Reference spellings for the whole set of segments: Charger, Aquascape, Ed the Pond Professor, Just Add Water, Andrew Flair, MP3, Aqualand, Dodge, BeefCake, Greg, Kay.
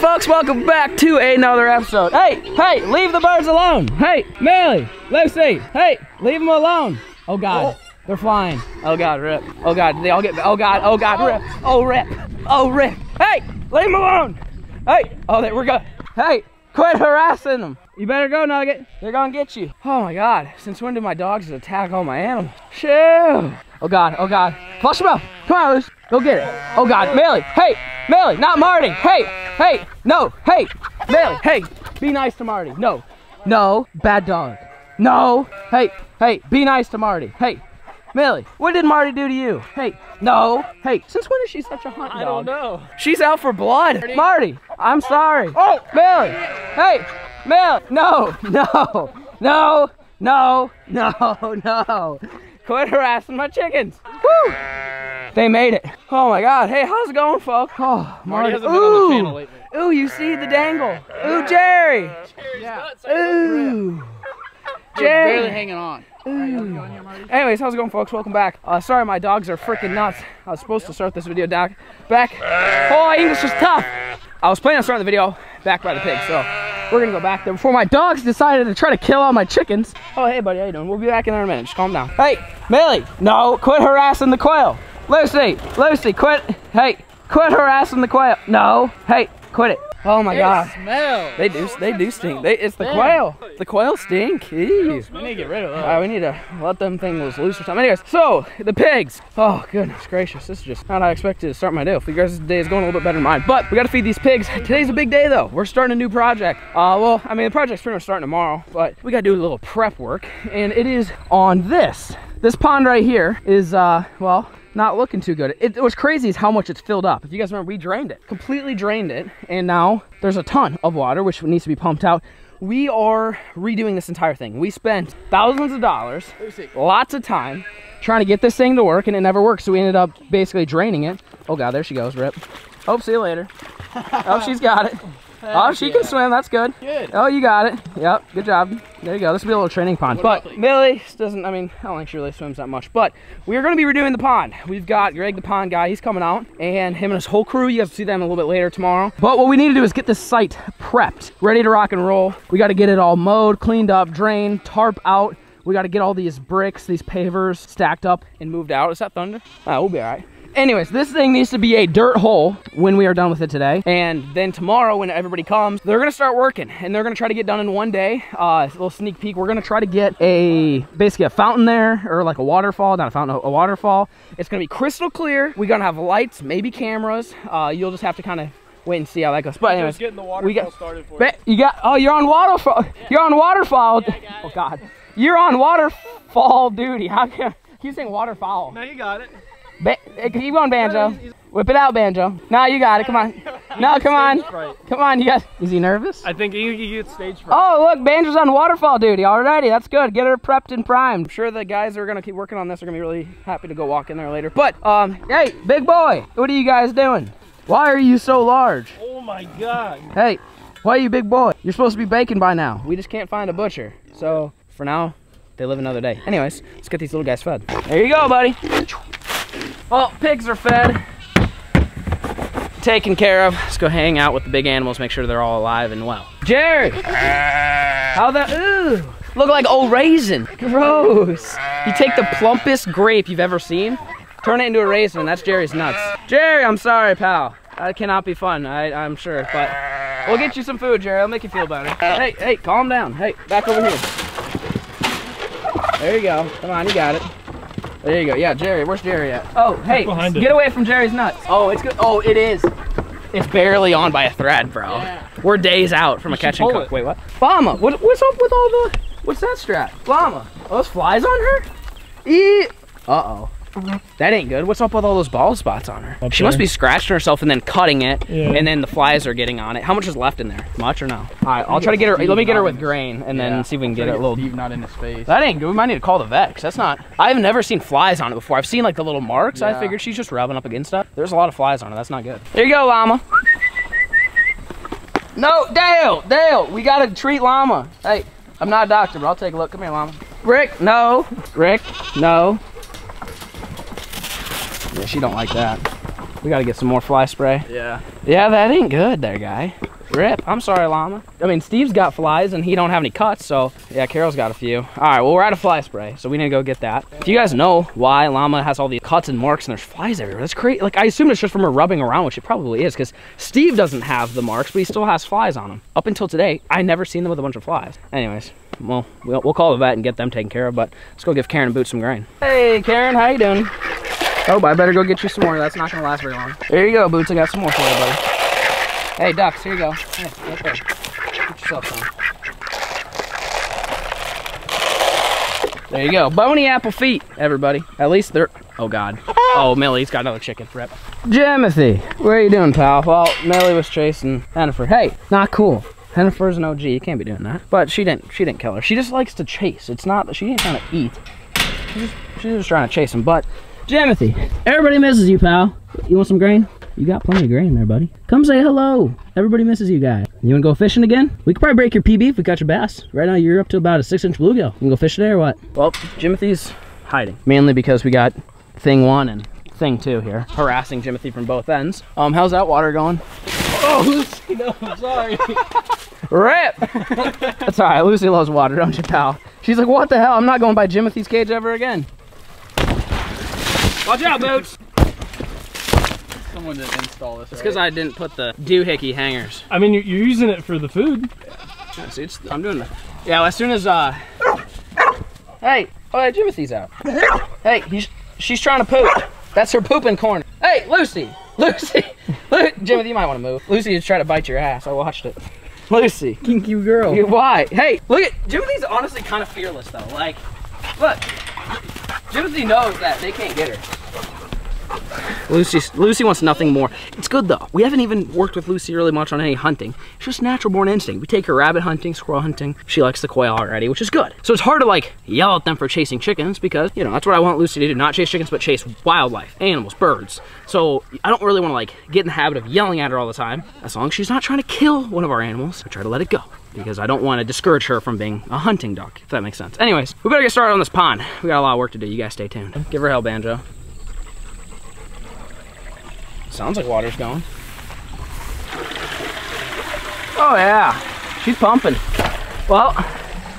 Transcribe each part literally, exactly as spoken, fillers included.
going, folks? Welcome back to another episode. Hey, hey, leave the birds alone. Hey, Millie, Lucy, hey, leave them alone. Oh, God, oh. They're flying. Oh, God, rip. Oh, God, they all get, oh, God, oh, God, oh. Rip. Oh, rip. Oh, rip. Hey, leave them alone. Hey, oh, they, we're good. Hey, quit harassing them. You better go, Nugget. They're gonna get you. Oh, my God. Since when do my dogs attack all my animals? Shoo. Oh, God, oh, God. Flush them out. Come on, Lucy. Go get it. Oh, God, Millie, hey, Millie, not Marty. Hey, hey, no, hey, Millie, hey, be nice to Marty. No, no, bad dog. No, hey, hey, be nice to Marty. Hey, Millie, what did Marty do to you? Hey, no, hey, since when is she such a hunt dog? I don't know. She's out for blood. Marty, Marty, I'm sorry. Oh, Millie, hey, Millie, no, no, no, no, no, no. Quit harassing my chickens. Woo! They made it. Oh my God. Hey, how's it going, folks? Oh, Marty hasn't been on the channel lately. Ooh, you see the dangle. Ooh, Jerry. Yeah. Ooh. Jerry. Barely hanging on. Ooh. Anyways, how's it going, folks? Welcome back. Uh, sorry, my dogs are freaking nuts. I was supposed to start this video doc back. Oh, English is tough. I was planning on starting the video back by the pig, so we're gonna go back there before my dogs decided to try to kill all my chickens. Oh, hey, buddy, how you doing? We'll be back in there in a minute. Just calm down. Hey, Millie, no, quit harassing the quail. Lucy, Lucy, quit. Hey, quit harassing the quail. No, hey, quit it. Oh my God. They smell. They do, they do stink. They, it's the Damn. quail. The quail stink. Ew. We need to get rid of that. All right, we need to let them things loose or something. Anyways, so the pigs. Oh, goodness gracious. This is just not how I expected to start my day. If you guys' day is going a little bit better than mine, but we got to feed these pigs. Today's a big day, though. We're starting a new project. Uh, well, I mean, the project's pretty much starting tomorrow, but we got to do a little prep work, and it is on this. This pond right here is, uh, well, not looking too good. It, it was crazy is how much it's filled up. If you guys remember, we drained it, completely drained it, and now there's a ton of water which needs to be pumped out. We are redoing this entire thing. We spent thousands of dollars, lots of time trying to get this thing to work, and it never worked, so we ended up basically draining it. Oh God, there she goes, rip. Oh, see you later. Oh, she's got it. Oh, she yeah. can swim. That's good. Good. Oh, you got it. Yep. Good job. There you go. This will be a little training pond. What but Millie doesn't, I mean, I don't think she really swims that much. But we're going to be redoing the pond. We've got Greg, the pond guy. He's coming out. And him and his whole crew. You guys will see them a little bit later tomorrow. But what we need to do is get this site prepped, ready to rock and roll. We got to get it all mowed, cleaned up, drained, tarp out. We got to get all these bricks, these pavers stacked up and moved out. Is that thunder? Oh, we'll be all right. Anyways, this thing needs to be a dirt hole when we are done with it today. And then tomorrow when everybody comes, they're gonna start working and they're gonna try to get done in one day. Uh, a little sneak peek, we're gonna try to get a, basically a fountain there or like a waterfall, not a fountain, a waterfall. It's gonna be crystal clear. We're gonna have lights, maybe cameras. Uh, you'll just have to kind of wait and see how that goes. But anyways, getting the waterfall we got, started for you. You got, oh, you're on waterfall. Yeah. You're on waterfall. Yeah, I got it. Oh God. You're on waterfall duty. How can, keep saying waterfowl. No, you got it. Ba keep going, Banjo. Whip it out, Banjo. No, you got it. Come on. No, come on. Come on, you guys. Is he nervous? I think he, he gets stage fright. Oh, look, Banjo's on waterfall duty already. That's good. Get her prepped and primed. I'm sure the guys that are going to keep working on this are going to be really happy to go walk in there later. But, um, hey, big boy, what are you guys doing? Why are you so large? Oh, my God. Hey, why are you big boy? You're supposed to be baking by now. We just can't find a butcher. So, for now, they live another day. Anyways, let's get these little guys fed. There you go, buddy. Well, pigs are fed, taken care of. Let's go hang out with the big animals, make sure they're all alive and well. Jerry! How the, ooh, look like old raisin. Gross. You take the plumpest grape you've ever seen, turn it into a raisin, and that's Jerry's nuts. Jerry, I'm sorry, pal. That cannot be fun, I, I'm sure, but we'll get you some food, Jerry. I'll make you feel better. Hey, hey, calm down. Hey, back over here. There you go. Come on, you got it. There you go. Yeah, Jerry. Where's Jerry at? Oh, hey, get it. away from Jerry's nuts. Oh, it's good. Oh, it is. It's barely on by a thread, bro. Yeah. We're days out from you a catch and cook. It. Wait, what? Llama, what, what's up with all the? What's that strap? Llama. Oh, those flies on her? E. Uh oh. That ain't good. What's up with all those bald spots on her? Up she there. must be scratching herself and then cutting it, yeah. and then the flies are getting on it. How much is left in there? Much or no? All right, I'll try to get her. Let me get her with grain, and yeah. then see if we can get it a little. Deep, not in his face. That ain't good. We might need to call the vet, because that's not. I've never seen flies on it before. I've seen like the little marks. Yeah. I figured she's just rubbing up against stuff. There's a lot of flies on it. That's not good. There you go, Llama. No, Dale, Dale, we gotta treat Llama. Hey, I'm not a doctor, but I'll take a look. Come here, Llama. Rick, no. Rick, no. Yeah, she don't like that. We gotta get some more fly spray. Yeah. Yeah, that ain't good there, guy. Rip. I'm sorry, llama. I mean, Steve's got flies and he don't have any cuts, so yeah, Carol's got a few. All right, well, we're out of fly spray, so we need to go get that. Do you guys know why llama has all these cuts and marks and there's flies everywhere? That's crazy. Like, I assume it's just from her rubbing around, which it probably is, because Steve doesn't have the marks, but he still has flies on him. Up until today, I never seen them with a bunch of flies. Anyways, well, we'll, we'll call the vet and get them taken care of, but let's go give Karen and Boots some grain. Hey, Karen, how you doing? Oh, but I better go get you some more. That's not gonna last very long. There you go, Boots. I got some more for you, buddy. Hey, ducks, here you go. Hey, right there. Get yourself some. There you go. Bony apple feet, everybody. At least they're... Oh, God. Oh, Millie's got another chicken. Rip. Jimothy, where are you doing, pal? Well, Millie was chasing Hennifer. Hey, not cool. Hennifer's an O G. You can't be doing that. But she didn't She didn't kill her. She just likes to chase. It's not that she ain't trying to eat. She's just, she's just trying to chase him. But, Jimothy, everybody misses you, pal. You want some grain? You got plenty of grain there, buddy. Come say hello. Everybody misses you guys. You wanna go fishing again? We could probably break your P B if we got your bass. Right now you're up to about a six inch bluegill. You can go fish today or what? Well, Jimothy's hiding. Mainly because we got thing one and thing two here. Harassing Jimothy from both ends. Um, how's that water going? Oh, Lucy, no, I'm sorry. Rip! That's all right, Lucy loves water, don't you, pal? She's like, what the hell? I'm not going by Jimothy's cage ever again. Watch out, Boots. Someone didn't install this, It's because right? I didn't put the doohickey hangers. I mean, you're, you're using it for the food. Yeah, see, it's, I'm doing that. Yeah, well, as soon as, uh... hey, oh, yeah, Jimothy's out. Hey, he's, she's trying to poop. That's her pooping corner. Hey, Lucy! Lucy! Lu Jimothy, you might want to move. Lucy is trying to bite your ass. I watched it. Lucy. Kinky girl. Why? Hey, look at... Jimothy's honestly kind of fearless, though. Like, look. Jimothy knows that they can't get her. Lucy, Lucy wants nothing more. It's good though. We haven't even worked with Lucy really much on any hunting. It's just natural born instinct. We take her rabbit hunting, squirrel hunting. She likes the quail already, which is good. So it's hard to like yell at them for chasing chickens because, you know, that's what I want Lucy to do. Not chase chickens, but chase wildlife, animals, birds. So I don't really want to like get in the habit of yelling at her all the time. As long as she's not trying to kill one of our animals, I try to let it go. Because I don't want to discourage her from being a hunting dog, if that makes sense. Anyways, we better get started on this pond. We got a lot of work to do. You guys stay tuned. Give her hell, Banjo. Sounds like water's going. Oh yeah, she's pumping. Well,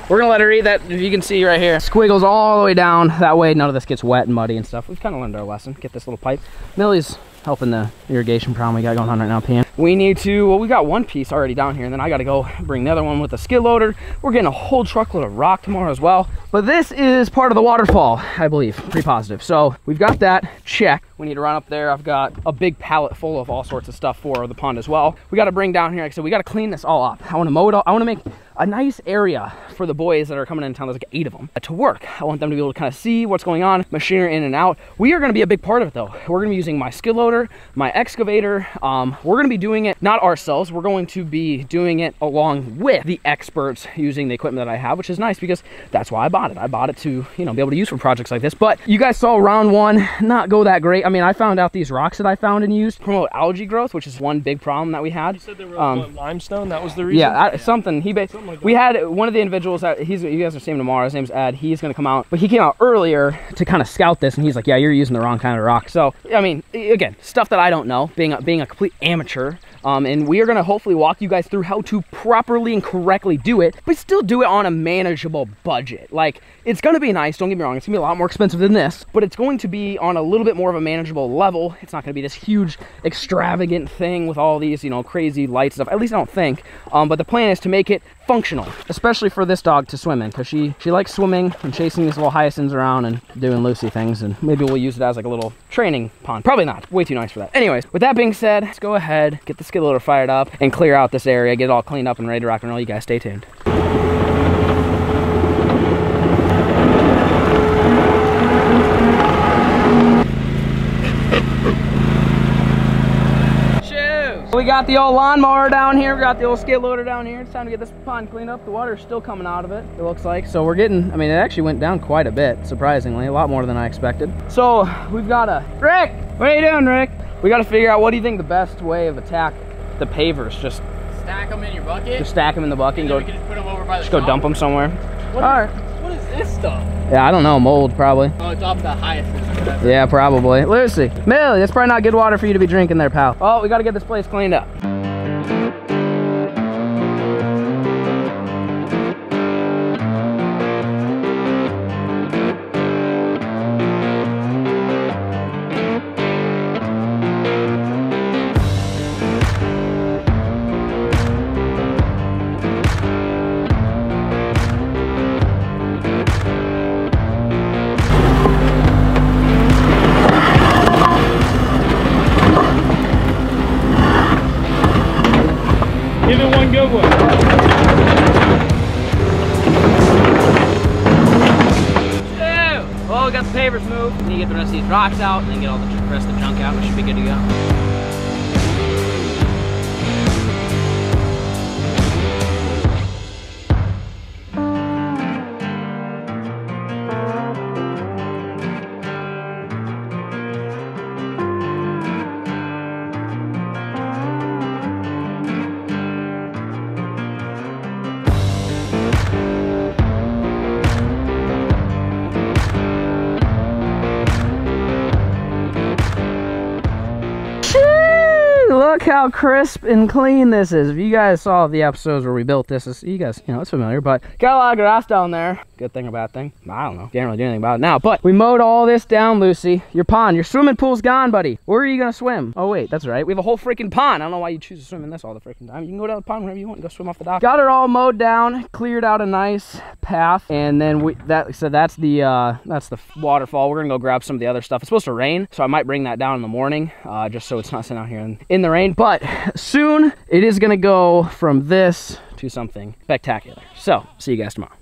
we're gonna let her eat that, if you can see right here. Squiggles all the way down, that way none of this gets wet and muddy and stuff. We've kind of learned our lesson. Get this little pipe. Millie's helping the irrigation problem we got going on right now, P M. We need to, well, we got one piece already down here and then I gotta go bring the other one with a skid loader. We're getting a whole truckload of rock tomorrow as well. But this is part of the waterfall, I believe, pretty positive. So we've got that check. We need to run up there. I've got a big pallet full of all sorts of stuff for the pond as well. We got to bring down here. Like I said, we got to clean this all up. I want to mow it all. I want to make a nice area for the boys that are coming in town. There's like eight of them to work. I want them to be able to kind of see what's going on, machinery in and out. We are going to be a big part of it though. We're going to be using my skid loader, my excavator. Um, we're going to be doing it not ourselves. We're going to be doing it along with the experts using the equipment that I have, which is nice because that's why I bought it. I bought it to, you know, be able to use for projects like this. But you guys saw round one not go that great. I mean, I found out these rocks that I found and used promote algae growth, which is one big problem that we had. You said they were um, limestone, that was the reason? Yeah, I, yeah. something. He basically, like we had one of the individuals that he's, you guys are seeing tomorrow, his name's Ed, he's gonna come out, but he came out earlier to kind of scout this and he's like, yeah, you're using the wrong kind of rock. So, I mean, again, stuff that I don't know, being a, being a complete amateur. Um, and we are gonna hopefully walk you guys through how to properly and correctly do it, but still do it on a manageable budget. Like, it's gonna be nice, don't get me wrong, it's gonna be a lot more expensive than this, but it's going to be on a little bit more of a manageable level. It's not gonna be this huge, extravagant thing with all these, you know, crazy lights and stuff, at least I don't think. Um, but the plan is to make it functional, especially for this dog to swim in, because she, she likes swimming and chasing these little hyacinths around and doing Lucy things, and maybe we'll use it as like a little training pond. Probably not, way too nice for that. Anyways, with that being said, let's go ahead, get the skid loader fired up and clear out this area, get it all cleaned up and ready to rock and roll. You guys stay tuned. We got the old lawnmower down here. We got the old skid loader down here. It's time to get this pond cleaned up. The water's still coming out of it, it looks like. So we're getting, I mean, it actually went down quite a bit, surprisingly, a lot more than I expected. So we've got a, Rick, what are you doing, Rick? We got to figure out, what do you think the best way of attack the pavers? Just stack them in your bucket? Just stack them in the bucket and, and go, we can just put them over by the just go dump them somewhere. What All is, right. What is this stuff? Yeah, I don't know. Mold, probably. Oh, it's off the hyacinth. Yeah, probably. Lucy, Millie, that's probably not good water for you to be drinking there, pal. Oh, we got to get this place cleaned up. Rocks out and then get all the rest of the junk out and it should be good to go. Look how crisp and clean this is. If you guys saw the episodes where we built this, is you guys, you know, it's familiar, but got a lot of grass down there. Good thing or bad thing? I don't know. Can't really do anything about it now, but we mowed all this down, Lucy. Your pond, your swimming pool's gone, buddy. Where are you gonna swim? Oh wait, that's right. We have a whole freaking pond. I don't know why you choose to swim in this all the freaking time. You can go down the pond wherever you want and go swim off the dock. Got it all mowed down, cleared out a nice path, and then we, that, so that's the, uh, that's the waterfall. We're gonna go grab some of the other stuff. It's supposed to rain, so I might bring that down in the morning, uh, just so it's not sitting out here in, in the rain, but soon it is gonna go from this to something spectacular. So, see you guys tomorrow.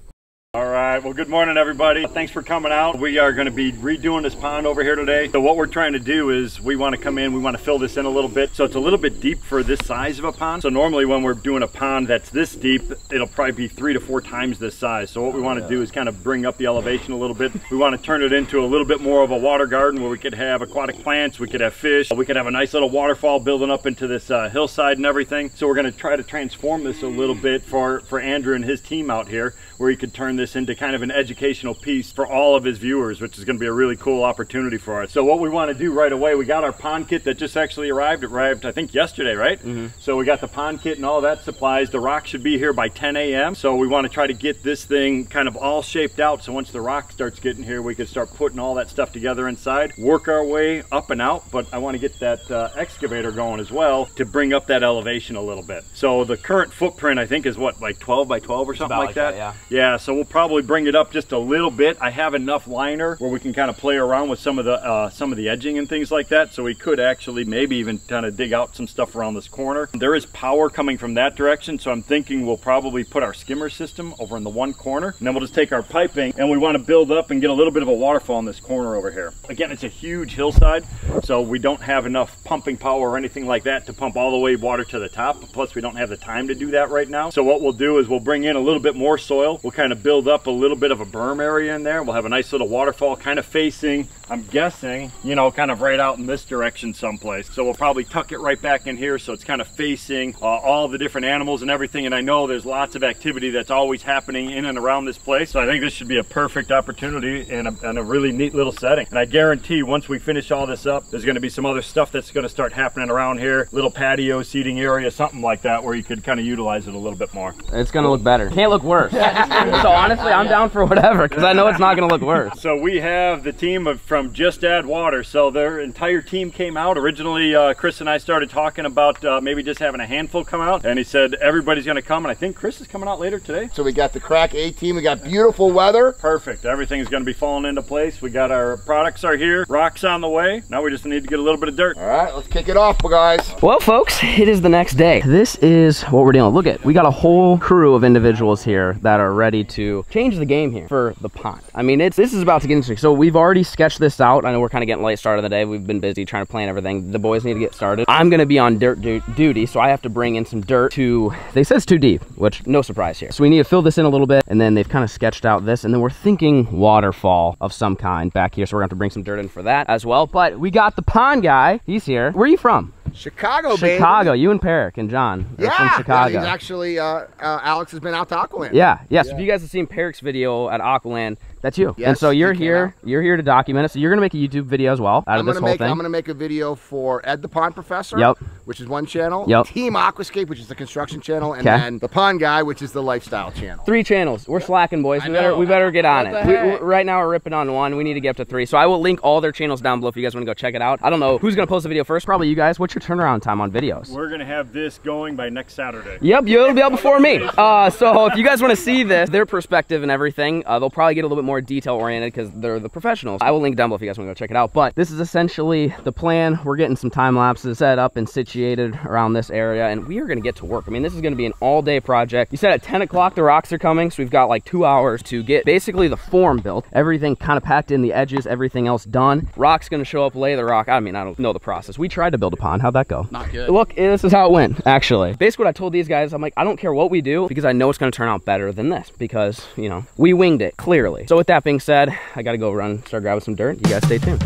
All right, well, good morning, everybody. Thanks for coming out. We are gonna be redoing this pond over here today. So what we're trying to do is we wanna come in, we wanna fill this in a little bit. So it's a little bit deep for this size of a pond. So normally when we're doing a pond that's this deep, it'll probably be three to four times this size. So what we wanna do is kind of bring up the elevation a little bit. We wanna turn it into a little bit more of a water garden where we could have aquatic plants, we could have fish, we could have a nice little waterfall building up into this uh, hillside and everything. So we're gonna try to transform this a little bit for, for Andrew and his team out here, where he could turn this into kind of an educational piece for all of his viewers, which is going to be a really cool opportunity for us. So what we want to do right away, we got our pond kit that just actually arrived. It arrived, I think, yesterday, right? Mm-hmm. So we got the pond kit and all that supplies. The rock should be here by ten A M So we want to try to get this thing kind of all shaped out. So once the rock starts getting here, we can start putting all that stuff together inside, work our way up and out. But I want to get that uh, excavator going as well to bring up that elevation a little bit. So the current footprint, I think, is what, like twelve by twelve or something about like, like that? that yeah. yeah, so we'll probably bring it up just a little bit. I have enough liner where we can kind of play around with some of the uh, some of the edging and things like that. So we could actually maybe even kind of dig out some stuff around this corner. There is power coming from that direction, so I'm thinking we'll probably put our skimmer system over in the one corner, and then we'll just take our piping and we want to build up and get a little bit of a waterfall in this corner over here. Again, it's a huge hillside, so we don't have enough pumping power or anything like that to pump all the way water to the top. Plus, we don't have the time to do that right now. So what we'll do is we'll bring in a little bit more soil. We'll kind of build up a little bit of a berm area in there. We'll have a nice little waterfall kind of facing, I'm guessing, you know, kind of right out in this direction someplace. So we'll probably tuck it right back in here so it's kind of facing uh, all the different animals and everything. And I know there's lots of activity that's always happening in and around this place. So I think this should be a perfect opportunity and a, and a really neat little setting. And I guarantee once we finish all this up, there's going to be some other stuff that's going to start happening around here. Little patio seating area, something like that, where you could kind of utilize it a little bit more. It's going to look better. Can't look worse. So honestly, I'm down for whatever, because I know it's not going to look worse. So we have the team of, from Just Add Water. So their entire team came out. Originally, uh, Chris and I started talking about uh, maybe just having a handful come out. And he said, everybody's going to come. And I think Chris is coming out later today. So we got the Crack A team. We got beautiful weather. Perfect. Everything's going to be falling into place. We got our products are here. Rock's on the way. Now we just need to get a little bit of dirt. All right, let's kick it off, guys. Well, folks, it is the next day. This is what we're dealing with. Look at, we got a whole crew of individuals here that are ready to to change the game here for the pond. I mean, it's this is about to get interesting. So we've already sketched this out. I know we're kind of getting late start of the day. We've been busy trying to plan everything. The boys need to get started. I'm gonna be on dirt du duty, so I have to bring in some dirt to, they said it's too deep, which no surprise here. So we need to fill this in a little bit, and then they've kind of sketched out this, and then we're thinking waterfall of some kind back here. So we're gonna have to bring some dirt in for that as well. But we got the pond guy, he's here. Where are you from? Chicago, baby. Chicago. You and Perrick and John. Yeah. From Chicago. Yeah, he's actually, uh, uh, Alex has been out to Aqualand. Yeah. Yes. Yeah. So if you guys have seen Perrick's video at Aqualand, that's you. Yes, and so you're here. Out. You're here to document it. So you're going to make a YouTube video as well out I'm of this gonna whole make, thing. I'm going to make a video for Ed the Pond Professor, yep. which is one channel. Yep. Team Aquascape, which is the construction channel. And Kay. Then The Pond Guy, which is the lifestyle channel. Three channels. We're slacking, boys. We better, we better get on it. We, right now, we're ripping on one. We need to get up to three. So I will link all their channels down below if you guys want to go check it out. I don't know who's going to post the video first. Probably you guys. What's your turnaround time on videos? We're going to have this going by next Saturday. Yep, you'll be out before me. Uh, so if you guys want to see this, their perspective and everything, uh, they'll probably get a little bit more detail-oriented because they're the professionals. I will link down below if you guys want to go check it out. But this is essentially the plan. We're getting some time lapses set up and situated around this area, and we are going to get to work. I mean, this is going to be an all-day project. You said at ten o'clock the rocks are coming, so we've got like two hours to get basically the form built, everything kind of packed in, the edges, everything else done. Rock's going to show up, lay the rock. I mean, I don't know the process. We tried to build a pond. How'd that go? Not good. Look, this is how it went, actually. Basically, what I told these guys, I'm like, I don't care what we do because I know it's going to turn out better than this because, you know, we winged it, clearly. So with that being said, I got to go run, start grabbing some dirt. You guys stay tuned.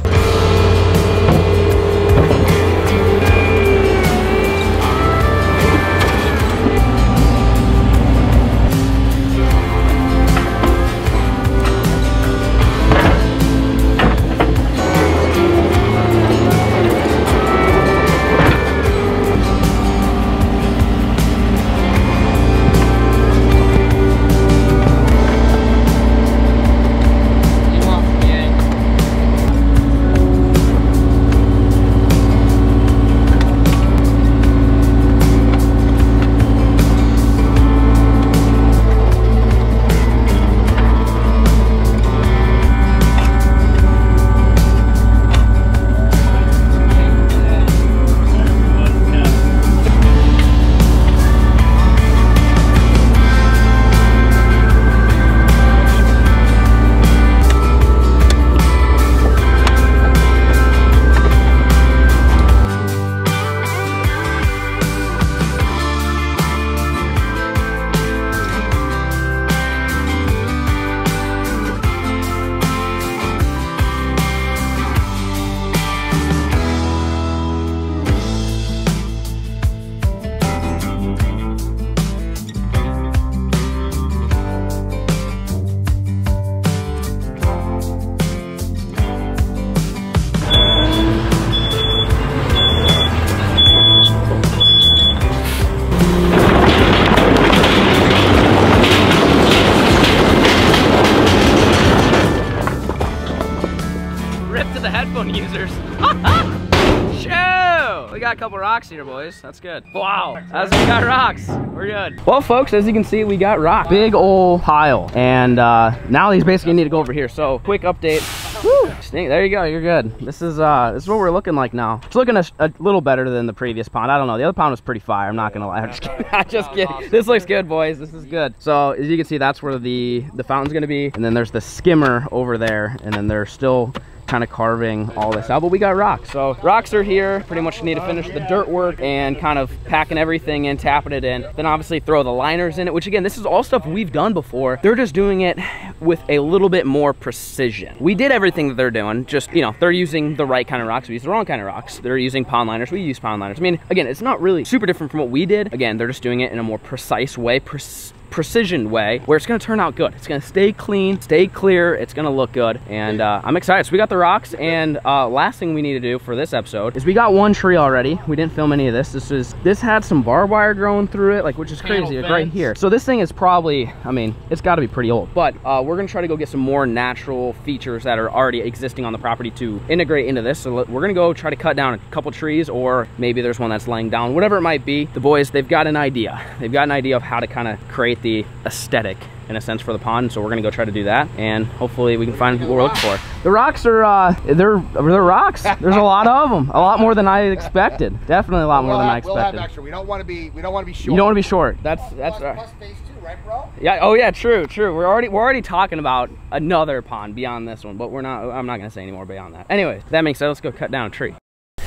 Rocks here, boys. That's good. Wow. As we got rocks. We're good. Well, folks, as you can see, we got rocks. Big old pile. And uh, now these basically need to go over here. So quick update. Woo. There you go. You're good. This is uh, this is what we're looking like now. It's looking a, a little better than the previous pond. I don't know. The other pond was pretty fire. I'm not going to lie. I'm just kidding. I'm just kidding. This looks good, boys. This is good. So as you can see, that's where the, the fountain's going to be. And then there's the skimmer over there. And then there's still kind of carving all this out, but we got rocks. So rocks are here, pretty much need to finish the dirt work and kind of packing everything in, tapping it in, then obviously throw the liners in it, which again, this is all stuff we've done before. They're just doing it with a little bit more precision. We did everything that they're doing, just, you know, they're using the right kind of rocks, we use the wrong kind of rocks. They're using pond liners, we use pond liners. I mean, again, it's not really super different from what we did. Again, they're just doing it in a more precise way, precise precision way where it's going to turn out good. It's going to stay clean, stay clear, it's going to look good, and uh, I'm excited. So we got the rocks, and uh, last thing we need to do for this episode is we got one tree already. We didn't film any of this. This is this had some barbed wire growing through it, like, which is crazy. It's right here. So this thing is probably, I mean, it's got to be pretty old, but uh, we're going to try to go get some more natural features that are already existing on the property to integrate into this. So we're going to go try to cut down a couple trees, or maybe there's one that's laying down, whatever it might be. The boys, they've got an idea. They've got an idea of how to kind of create the aesthetic in a sense for the pond, so we're gonna go try to do that, and hopefully we can find what we're looking for. The rocks are uh they're they're rocks. There's a lot of them, a lot more than I expected. Definitely a lot we'll more have, than I expected. We'll have extra. We don't want to be we don't want to be short. You don't want to be short. That's plus, that's plus, plus phase two, right, bro? Yeah. Oh yeah. True. True. We're already we're already talking about another pond beyond this one, but we're not. I'm not gonna say any more beyond that. Anyways, that makes sense. Let's go cut down a tree.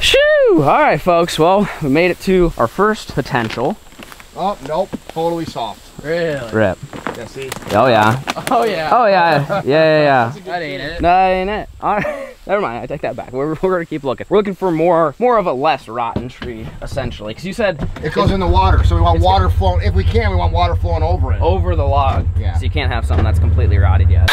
Shoo! All right, folks. Well, we made it to our first potential. Oh, nope, totally soft. Really? Rip. Yeah, see? Oh yeah. Oh yeah. Oh yeah. Yeah, yeah, yeah. That ain't it. That ain't it. All right. Never mind. I take that back. We're, we're going to keep looking. We're looking for more more of a less rotten tree, essentially. Because you said... It goes in the water. So we want water flowing. If we can, we want water flowing over it. Over the log. Yeah. So you can't have something that's completely rotted yet.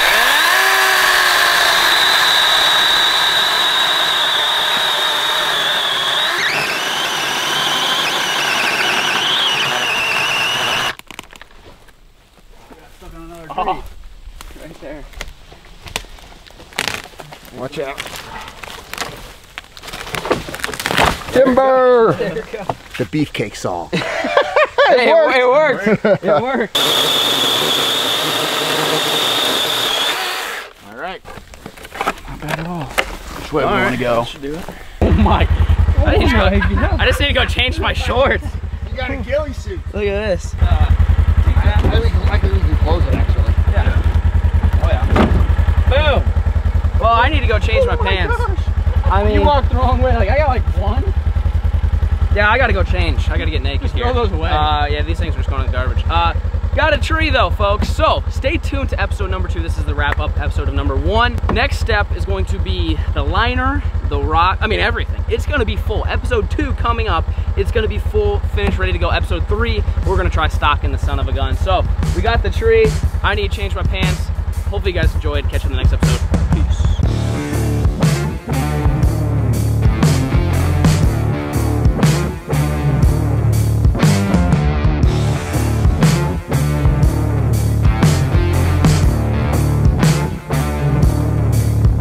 Oh, right there. Watch out. Timber! There we go. The beefcake saw. Hey, it worked. It worked. It worked. All right. Not bad at all. Which way all we right. want to go? Should do it. Oh my. Oh I, need my to go, I just need to go change my shorts. You got a ghillie suit. Look at this. Uh, I, I can even close it actually. Boom! Well, I need to go change my, oh my pants. Gosh. I mean, you walked the wrong way. Like I got like one. Yeah, I gotta go change. I gotta get naked just here. Throw those away. Uh, yeah, these things are just going in the garbage. Uh, got a tree though, folks. So stay tuned to episode number two. This is the wrap-up episode of number one. Next step is going to be the liner, the rock. I mean, everything. It's gonna be full. Episode two coming up. It's gonna be full, finished, ready to go. Episode three, we're gonna try stocking the son of a gun. So we got the tree. I need to change my pants. Hopefully you guys enjoyed. Catch you in the next episode.